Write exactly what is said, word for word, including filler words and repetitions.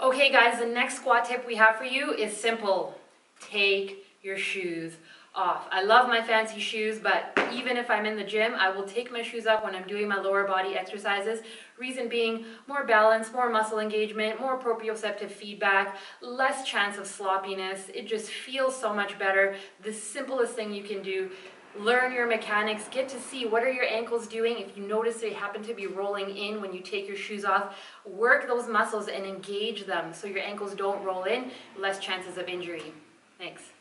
Okay guys, the next squat tip we have for you is simple. Take your shoes off. I love my fancy shoes, but even if I'm in the gym, I will take my shoes up when I'm doing my lower body exercises. Reason being, more balance, more muscle engagement, more proprioceptive feedback, less chance of sloppiness. It just feels so much better. The simplest thing you can do. Learn your mechanics, get to see what are your ankles doing. If you notice they happen to be rolling in when you take your shoes off, work those muscles and engage them so your ankles don't roll in, less chances of injury. Thanks.